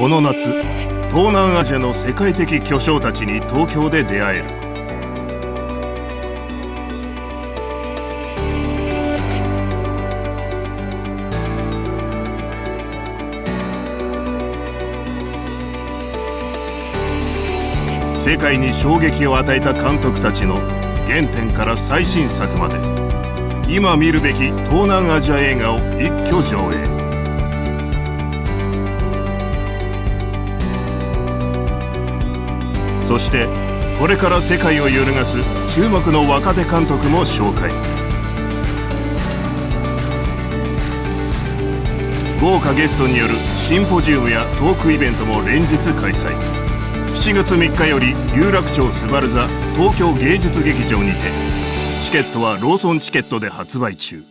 この夏、東南アジアの世界的巨匠たちに東京で出会える。世界に衝撃を与えた監督たちの原点から最新作まで、今見るべき東南アジア映画を一挙上映。そしてこれから世界を揺るがす注目の若手監督も紹介。豪華ゲストによるシンポジウムやトークイベントも連日開催。7月3日より有楽町スバル座東京芸術劇場にて、チケットはローソンチケットで発売中。